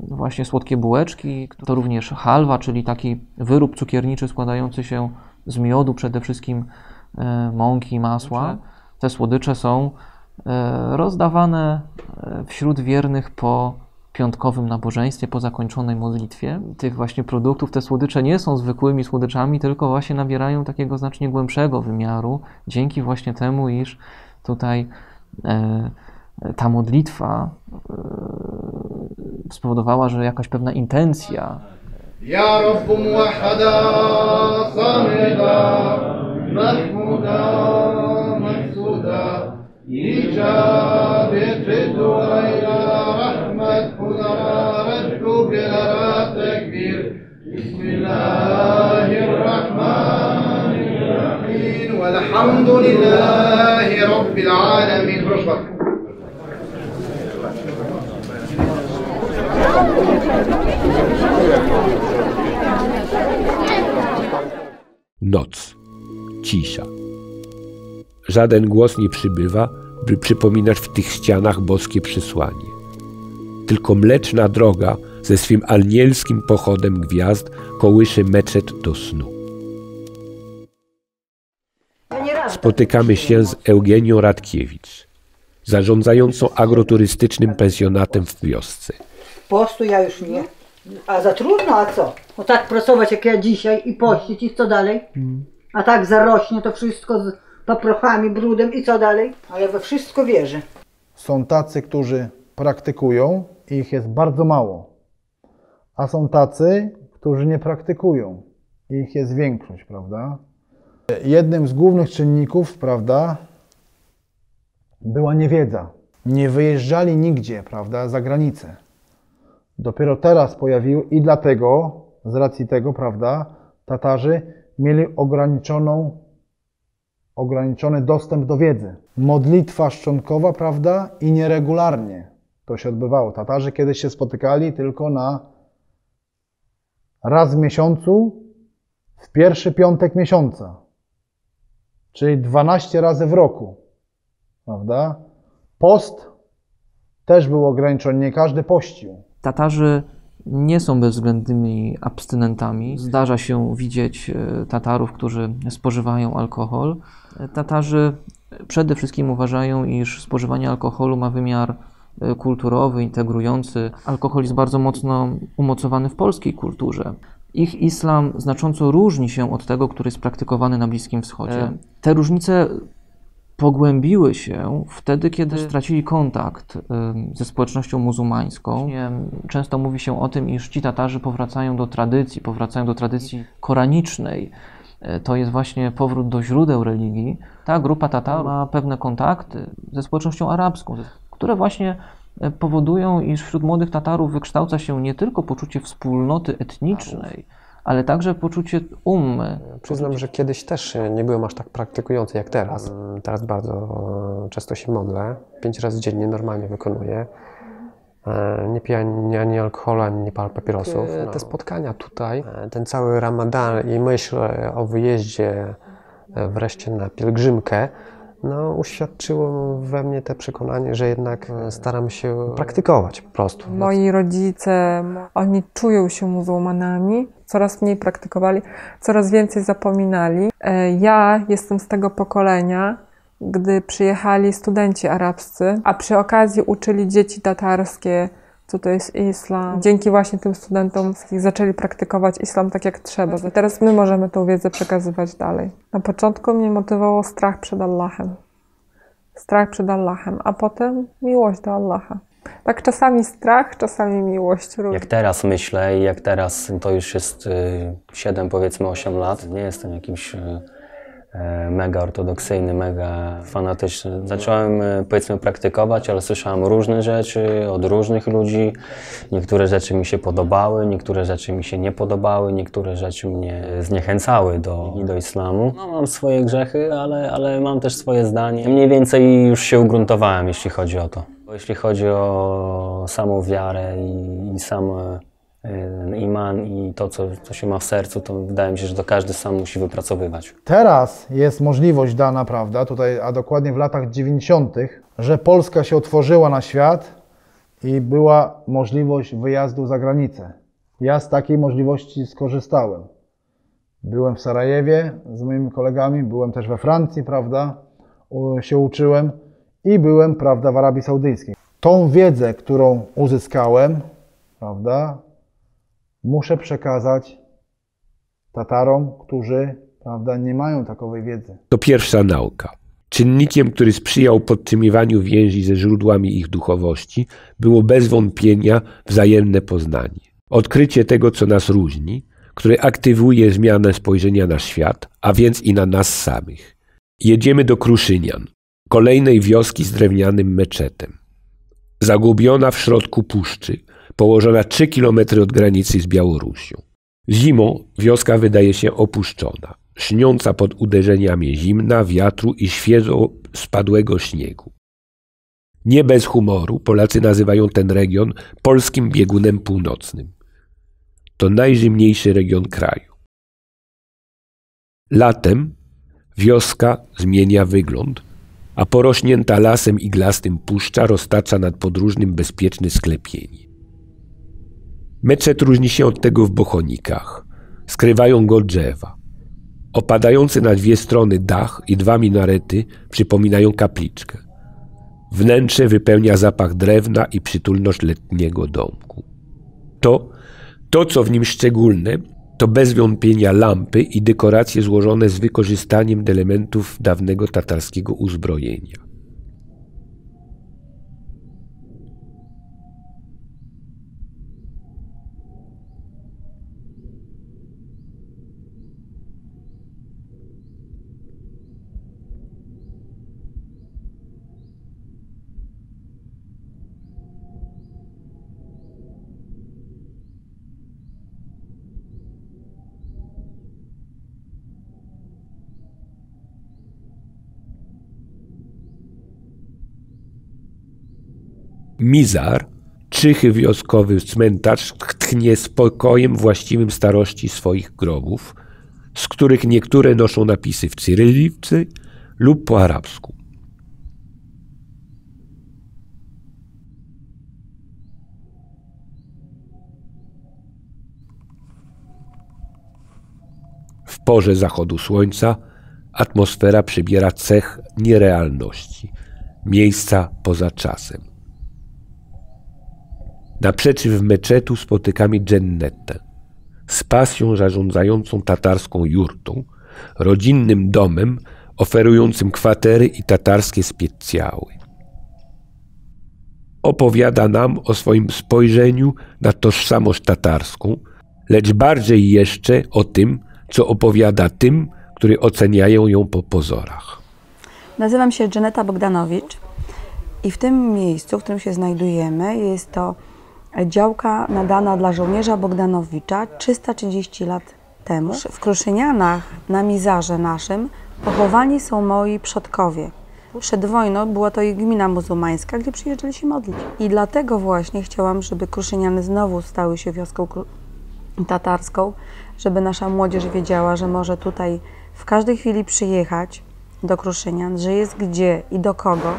właśnie słodkie bułeczki, to również halwa, czyli taki wyrób cukierniczy składający się z miodu, przede wszystkim mąki i masła. Te słodycze są rozdawane wśród wiernych po piątkowym nabożeństwie, po zakończonej modlitwie. Tych właśnie produktów, te słodycze nie są zwykłymi słodyczami, tylko właśnie nabierają takiego znacznie głębszego wymiaru, dzięki właśnie temu, iż tutaj e, ta modlitwa e, spowodowała, że jakaś pewna intencja. Ja Rabbu Muwahhada, Samida, Mahmuda, Mahsuda, Ijabie Tyduajla, Rahmat Hudara, Radku Gerara, Tekbir, Bismillahirrahmanirrahim, Walhamdulillahi Rabbil Alamin. Proszę bardzo. Noc. Cisza. Żaden głos nie przybywa, by przypominać w tych ścianach boskie przesłanie. Tylko mleczna droga ze swym anielskim pochodem gwiazd kołyszy meczet do snu. Spotykamy się z Eugenią Radkiewicz, zarządzającą agroturystycznym pensjonatem w wiosce. Postu ja już nie. A za trudno, a co? O tak pracować jak ja dzisiaj i pościć i co dalej? A tak zarośnie to wszystko z paprochami, brudem i co dalej? Ale we wszystko wierzę. Są tacy, którzy praktykują i ich jest bardzo mało. A są tacy, którzy nie praktykują i ich jest większość, prawda? Jednym z głównych czynników, prawda, była niewiedza. Nie wyjeżdżali nigdzie, prawda, za granicę. Dopiero teraz pojawiły i dlatego, z racji tego, prawda, Tatarzy mieli ograniczoną, ograniczony dostęp do wiedzy. Modlitwa szczątkowa, prawda, i nieregularnie to się odbywało. Tatarzy kiedyś się spotykali tylko na raz w miesiącu, w pierwszy piątek miesiąca, czyli dwanaście razy w roku, prawda. Post też był ograniczony, nie każdy pościł. Tatarzy nie są bezwzględnymi abstynentami. Zdarza się widzieć Tatarów, którzy spożywają alkohol. Tatarzy przede wszystkim uważają, iż spożywanie alkoholu ma wymiar kulturowy, integrujący. Alkohol jest bardzo mocno umocowany w polskiej kulturze. Ich islam znacząco różni się od tego, który jest praktykowany na Bliskim Wschodzie. Te różnice pogłębiły się wtedy, kiedy stracili kontakt ze społecznością muzułmańską. Często mówi się o tym, iż ci Tatarzy powracają do tradycji, powracają do tradycji koranicznej. To jest właśnie powrót do źródeł religii. Ta grupa Tatarów ma pewne kontakty ze społecznością arabską, które właśnie powodują, iż wśród młodych Tatarów wykształca się nie tylko poczucie wspólnoty etnicznej, ale także poczucie ummy. Przyznam, że kiedyś też nie byłem aż tak praktykujący jak teraz. Teraz bardzo często się modlę. Pięć razy dziennie normalnie wykonuję. Nie piję ani, ani alkoholu, ani nie palę papierosów. No. Te spotkania tutaj, ten cały Ramadan i myśl o wyjeździe wreszcie na pielgrzymkę, no, uświadczyło we mnie te przekonanie, że jednak staram się praktykować po prostu. Moi rodzice, oni czują się muzułmanami, coraz mniej praktykowali, coraz więcej zapominali. Ja jestem z tego pokolenia, gdy przyjechali studenci arabscy, a przy okazji uczyli dzieci tatarskie, co to jest islam. Dzięki właśnie tym studentom zaczęli praktykować islam tak jak trzeba. I teraz my możemy tą wiedzę przekazywać dalej. Na początku mnie motywował strach przed Allahem. Strach przed Allahem, a potem miłość do Allaha. Tak czasami strach, czasami miłość. Jak teraz myślę i jak teraz, to już jest siedem, powiedzmy osiem lat. Nie jestem jakimś mega ortodoksyjny, mega fanatyczny. Zacząłem, powiedzmy, praktykować, ale słyszałem różne rzeczy od różnych ludzi. Niektóre rzeczy mi się podobały, niektóre rzeczy mi się nie podobały, niektóre rzeczy mnie zniechęcały do, do islamu. No, mam swoje grzechy, ale, ale mam też swoje zdanie. Mniej więcej już się ugruntowałem, jeśli chodzi o to. Bo jeśli chodzi o samą wiarę i, i sam iman i to, co, co się ma w sercu, to wydaje mi się, że to każdy sam musi wypracowywać. Teraz jest możliwość dana, prawda, tutaj, a dokładnie w latach dziewięćdziesiątych, że Polska się otworzyła na świat i była możliwość wyjazdu za granicę. Ja z takiej możliwości skorzystałem. Byłem w Sarajewie z moimi kolegami, byłem też we Francji, prawda, U, się uczyłem i byłem, prawda, w Arabii Saudyjskiej. Tą wiedzę, którą uzyskałem, prawda, muszę przekazać Tatarom, którzy, prawda, nie mają takowej wiedzy. To pierwsza nauka. Czynnikiem, który sprzyjał podtrzymywaniu więzi ze źródłami ich duchowości, było bez wątpienia wzajemne poznanie. Odkrycie tego, co nas różni, które aktywuje zmianę spojrzenia na świat, a więc i na nas samych. Jedziemy do Kruszynian, kolejnej wioski z drewnianym meczetem. Zagubiona w środku puszczy, położona trzy kilometry od granicy z Białorusią. Zimą wioska wydaje się opuszczona, śniąca pod uderzeniami zimna, wiatru i świeżo spadłego śniegu. Nie bez humoru Polacy nazywają ten region polskim biegunem północnym. To najzimniejszy region kraju. Latem wioska zmienia wygląd, a porośnięta lasem iglastym puszcza roztacza nad podróżnym bezpieczny sklepienie. Meczet różni się od tego w Bochonikach. Skrywają go drzewa. Opadający na dwie strony dach i dwa minarety przypominają kapliczkę. Wnętrze wypełnia zapach drewna i przytulność letniego domku. To, to co w nim szczególne, to bez wątpienia lampy i dekoracje złożone z wykorzystaniem elementów dawnego tatarskiego uzbrojenia. Mizar, cichy wioskowy cmentarz, tchnie spokojem właściwym starości swoich grobów, z których niektóre noszą napisy w cyrylicy lub po arabsku. W porze zachodu słońca atmosfera przybiera cech nierealności, miejsca poza czasem. Naprzeciw meczetu spotykamy Dżennetę, z pasją zarządzającą tatarską jurtą, rodzinnym domem oferującym kwatery i tatarskie specjały. Opowiada nam o swoim spojrzeniu na tożsamość tatarską, lecz bardziej jeszcze o tym, co opowiada tym, którzy oceniają ją po pozorach. Nazywam się Dżenneta Bogdanowicz i w tym miejscu, w którym się znajdujemy, jest to działka nadana dla żołnierza Bogdanowicza trzysta trzydzieści lat temu. W Kruszynianach, na Mizarze naszym, pochowani są moi przodkowie. Przed wojną była to ich gmina muzułmańska, gdzie przyjeżdżali się modlić. I dlatego właśnie chciałam, żeby Kruszyniany znowu stały się wioską tatarską, żeby nasza młodzież wiedziała, że może tutaj w każdej chwili przyjechać do Kruszynian, że jest gdzie i do kogo.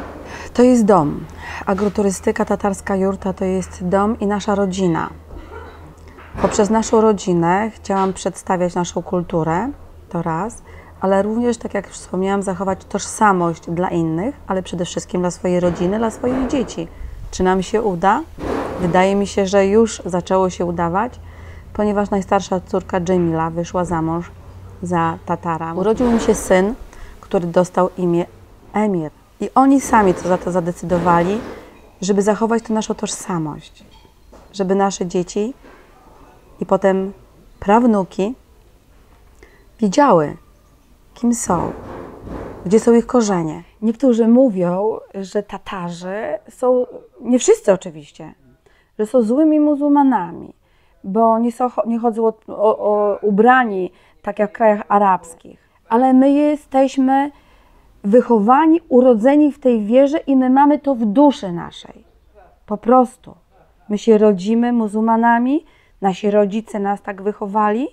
To jest dom. Agroturystyka, tatarska jurta to jest dom i nasza rodzina. Poprzez naszą rodzinę chciałam przedstawiać naszą kulturę, to raz, ale również, tak jak już wspomniałam, zachować tożsamość dla innych, ale przede wszystkim dla swojej rodziny, dla swoich dzieci. Czy nam się uda? Wydaje mi się, że już zaczęło się udawać, ponieważ najstarsza córka Dżemila wyszła za mąż za Tatara. Urodził mi się syn, który dostał imię Emir. I oni sami to za to zadecydowali, żeby zachować tę naszą tożsamość, żeby nasze dzieci i potem prawnuki wiedziały, kim są, gdzie są ich korzenie. Niektórzy mówią, że Tatarzy są, nie wszyscy oczywiście, że są złymi muzułmanami, bo nie, są, nie chodzą o, o, o ubrani tak jak w krajach arabskich. Ale my jesteśmy wychowani, urodzeni w tej wierze i my mamy to w duszy naszej. Po prostu. My się rodzimy muzułmanami, nasi rodzice nas tak wychowali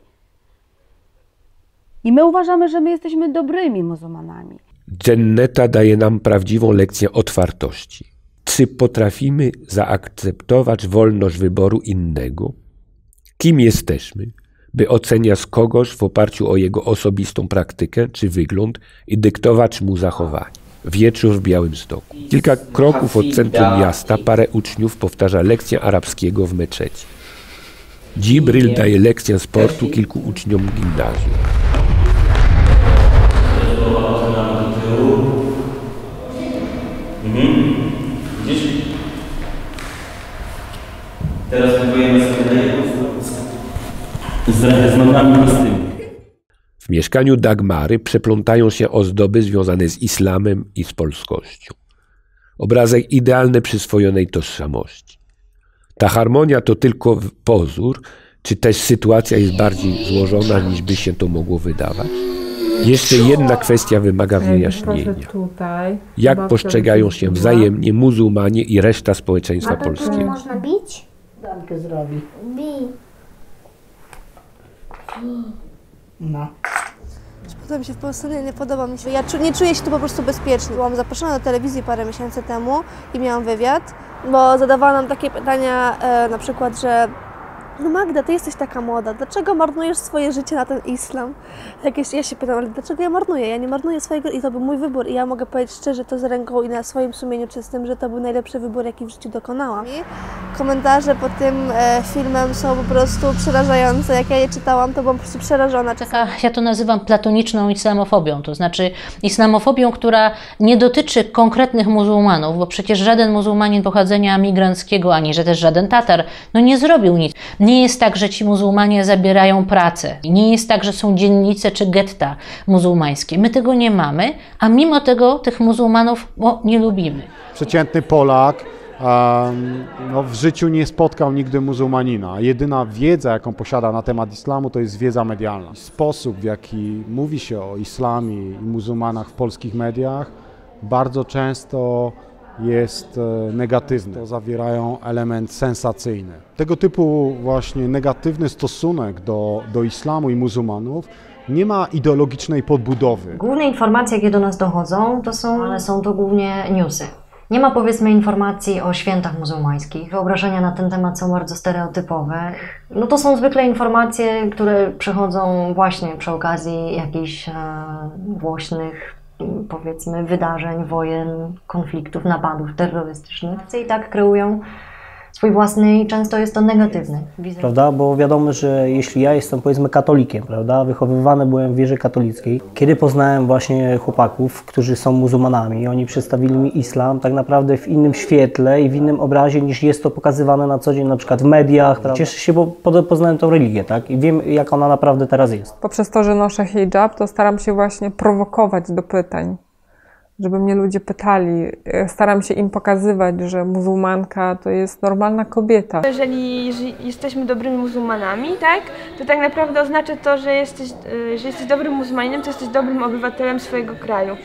i my uważamy, że my jesteśmy dobrymi muzułmanami. Dżenneta daje nam prawdziwą lekcję otwartości. Czy potrafimy zaakceptować wolność wyboru innego? Kim jesteśmy, by oceniać kogoś w oparciu o jego osobistą praktykę czy wygląd i dyktować mu zachowanie? Wieczór w Białymstoku. Kilka kroków od centrum miasta parę uczniów powtarza lekcję arabskiego w meczecie. Dżibryl daje lekcję sportu kilku uczniom gimnazjum. Mhm. Widzisz? Teraz próbujemy z nogami prostymi. W mieszkaniu Dagmary przeplątają się ozdoby związane z islamem i z polskością. Obrazek idealny przyswojonej tożsamości. Ta harmonia to tylko pozór, czy też sytuacja jest bardziej złożona, niż by się to mogło wydawać? Jeszcze jedna kwestia wymaga wyjaśnienia. Jak postrzegają się wzajemnie muzułmanie i reszta społeczeństwa polskiego? Można bić? Dankę zrobi. Bij. No. Podoba mi się w Polsce, nie podoba mi się. Ja czu, nie czuję się tu po prostu bezpiecznie. Byłam zaproszona do telewizji parę miesięcy temu i miałam wywiad, bo zadawała nam takie pytania, e, na przykład, że no Magda, ty jesteś taka młoda, dlaczego marnujesz swoje życie na ten islam? Tak jest, ja się pytam, ale dlaczego ja marnuję? Ja nie marnuję swojego i to był mój wybór i ja mogę powiedzieć szczerze to z ręką i na swoim sumieniu czystym, że to był najlepszy wybór, jaki w życiu dokonałam. Komentarze pod tym e, filmem są po prostu przerażające. Jak ja je czytałam, to byłam po prostu przerażona. Taka, ja to nazywam platoniczną islamofobią, to znaczy islamofobią, która nie dotyczy konkretnych muzułmanów, bo przecież żaden muzułmanin pochodzenia migranckiego, ani że też żaden Tatar, no nie zrobił nic. Nie jest tak, że ci muzułmanie zabierają pracę. Nie jest tak, że są dzielnice czy getta muzułmańskie. My tego nie mamy, a mimo tego tych muzułmanów no, nie lubimy. Przeciętny Polak um, no, w życiu nie spotkał nigdy muzułmanina. Jedyna wiedza, jaką posiada na temat islamu, to jest wiedza medialna. Sposób, w jaki mówi się o islamie i muzułmanach w polskich mediach, bardzo często jest negatywny. To zawierają element sensacyjny. Tego typu właśnie negatywny stosunek do, do islamu i muzułmanów nie ma ideologicznej podbudowy. Główne informacje, jakie do nas dochodzą, to są, ale są to głównie newsy. Nie ma, powiedzmy, informacji o świętach muzułmańskich. Wyobrażenia na ten temat są bardzo stereotypowe. No to są zwykle informacje, które przychodzą właśnie przy okazji jakichś e, głośnych, powiedzmy, wydarzeń, wojen, konfliktów, napadów terrorystycznych. I tak kreują swój własny i często jest to negatywny wizerunek. Prawda? Bo wiadomo, że jeśli ja jestem, powiedzmy, katolikiem, prawda? Wychowywany byłem w wierze katolickiej. Kiedy poznałem właśnie chłopaków, którzy są muzułmanami, oni przedstawili mi islam tak naprawdę w innym świetle i w innym obrazie, niż jest to pokazywane na co dzień, na przykład w mediach. Prawda? Cieszę się, bo poznałem tą religię, tak? I wiem, jak ona naprawdę teraz jest. Poprzez to, że noszę hijab, to staram się właśnie prowokować do pytań. Żeby mnie ludzie pytali. Staram się im pokazywać, że muzułmanka to jest normalna kobieta. Jeżeli, jeżeli jesteśmy dobrymi muzułmanami, tak, to tak naprawdę oznacza to, że jesteś, że jesteś dobrym muzułmaninem, to jesteś dobrym obywatelem swojego kraju.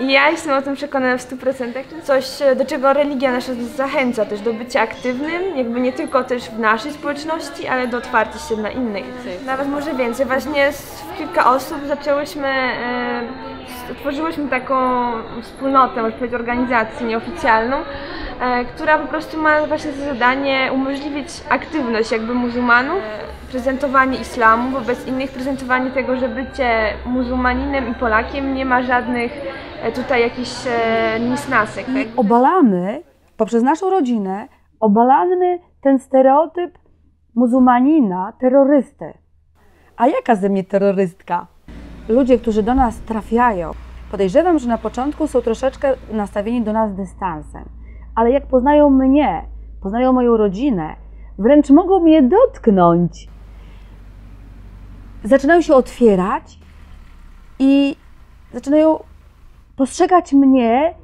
I ja jestem o tym przekonana w stu procentach. Coś, do czego religia nasza zachęca też, do bycia aktywnym, jakby nie tylko też w naszej społeczności, ale do otwarcia się na innej. Nawet może więcej. Właśnie kilka osób zaczęłyśmy, stworzyłyśmy taką wspólnotę, można powiedzieć, organizację nieoficjalną, która po prostu ma właśnie za zadanie umożliwić aktywność jakby muzułmanów, prezentowanie islamu, wobec innych prezentowanie tego, że bycie muzułmaninem i Polakiem nie ma żadnych tutaj jakichś e, niesnasek. I obalamy, poprzez naszą rodzinę, obalamy ten stereotyp muzułmanina, terrorysty. A jaka ze mnie terrorystka? Ludzie, którzy do nas trafiają, podejrzewam, że na początku są troszeczkę nastawieni do nas dystansem, ale jak poznają mnie, poznają moją rodzinę, wręcz mogą mnie dotknąć. Zaczynają się otwierać i zaczynają postrzegać mnie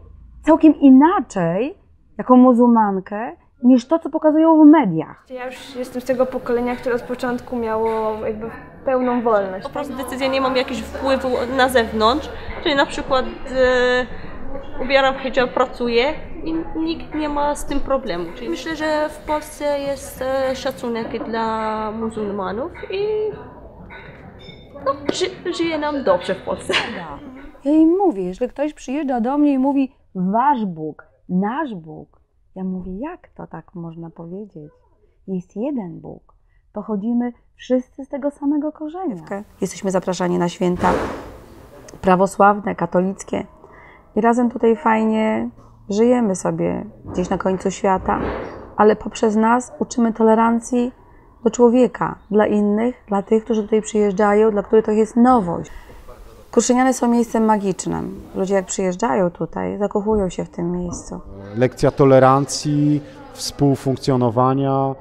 całkiem inaczej, jako muzułmankę, niż to, co pokazują w mediach. Ja już jestem z tego pokolenia, które od początku miało jakby pełną wolność. Po prostu decyzja nie mam jakiegoś wpływu na zewnątrz, czyli na przykład e, ubieram hijab, pracuję i nikt nie ma z tym problemu. Czyli myślę, że w Polsce jest e, szacunek dla muzułmanów i no, ży, żyje nam dobrze w Polsce. Ja jej mówię, jeżeli ktoś przyjeżdża do mnie i mówi wasz Bóg, nasz Bóg, ja mówię, jak to tak można powiedzieć? Jest jeden Bóg. Pochodzimy wszyscy z tego samego korzenia. Jesteśmy zapraszani na święta prawosławne, katolickie. I razem tutaj fajnie żyjemy sobie gdzieś na końcu świata, ale poprzez nas uczymy tolerancji do człowieka, dla innych, dla tych, którzy tutaj przyjeżdżają, dla których to jest nowość. Kruszyniany są miejscem magicznym. Ludzie jak przyjeżdżają tutaj, zakochują się w tym miejscu. Lekcja tolerancji, współfunkcjonowania.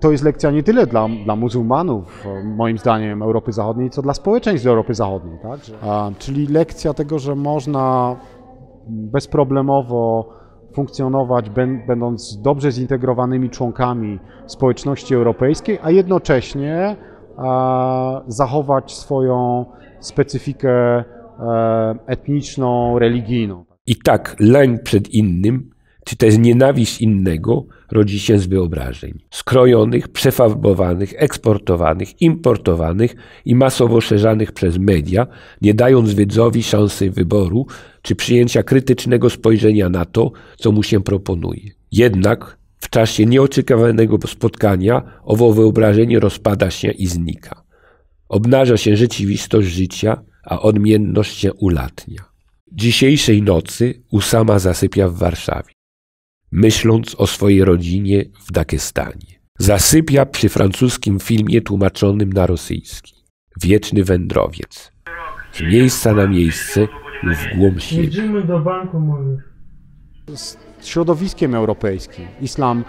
To jest lekcja nie tyle dla, dla muzułmanów, moim zdaniem, Europy Zachodniej, co dla społeczeństw Europy Zachodniej. Tak? A, czyli lekcja tego, że można bezproblemowo funkcjonować, będąc dobrze zintegrowanymi członkami społeczności europejskiej, a jednocześnie a, zachować swoją specyfikę etniczną, religijną. I tak lęk przed innym, czy też nienawiść innego rodzi się z wyobrażeń. Skrojonych, przefabowanych, eksportowanych, importowanych i masowo szerzanych przez media, nie dając widzowi szansy wyboru czy przyjęcia krytycznego spojrzenia na to, co mu się proponuje. Jednak w czasie nieoczekiwanego spotkania owo wyobrażenie rozpada się i znika. Obnaża się rzeczywistość życia, a odmienność się ulatnia. Dzisiejszej nocy Usama zasypia w Warszawie, myśląc o swojej rodzinie w Dagestanie. Zasypia przy francuskim filmie tłumaczonym na rosyjski. Wieczny wędrowiec. Z miejsca na miejsce lub w głąb siebie. Jedziemy do banku, mówię. Z środowiskiem europejskim islam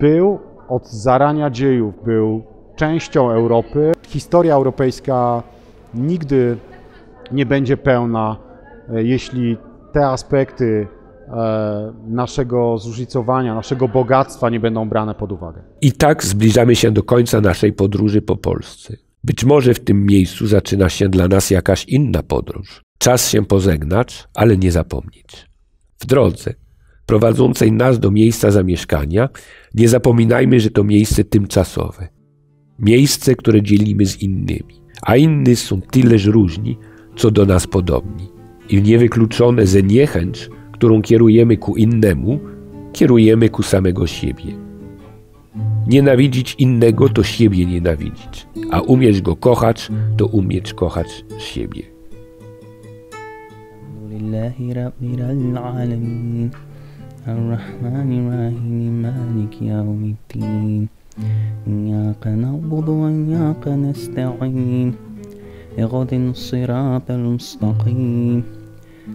był od zarania dziejów, był częścią Europy. Historia europejska nigdy nie będzie pełna, jeśli te aspekty naszego zróżnicowania, naszego bogactwa nie będą brane pod uwagę. I tak zbliżamy się do końca naszej podróży po Polsce. Być może w tym miejscu zaczyna się dla nas jakaś inna podróż. Czas się pożegnać, ale nie zapomnieć. W drodze prowadzącej nas do miejsca zamieszkania nie zapominajmy, że to miejsce tymczasowe. Miejsce, które dzielimy z innymi, a inni są tyleż różni, co do nas podobni. I niewykluczone ze niechęć, którą kierujemy ku innemu, kierujemy ku samego siebie. Nienawidzić innego to siebie nienawidzić, a umieć go kochać to umieć kochać siebie. إياك نعبد وإياك نستعين اهدنا الصراط المستقيم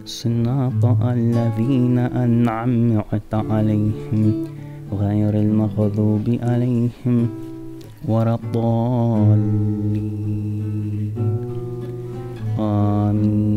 صراط الذين أنعمت عليهم غير المغضوب عليهم ولا الضالين آمين.